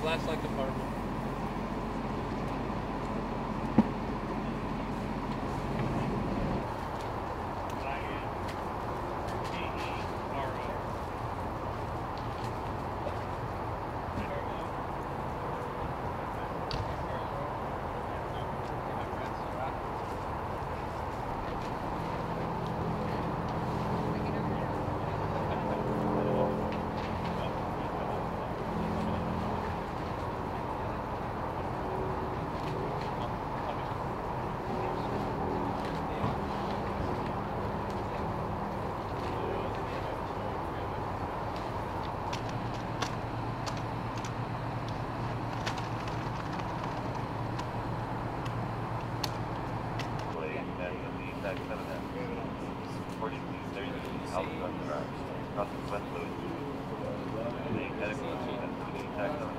flashlight compartment. Nothing but those medical and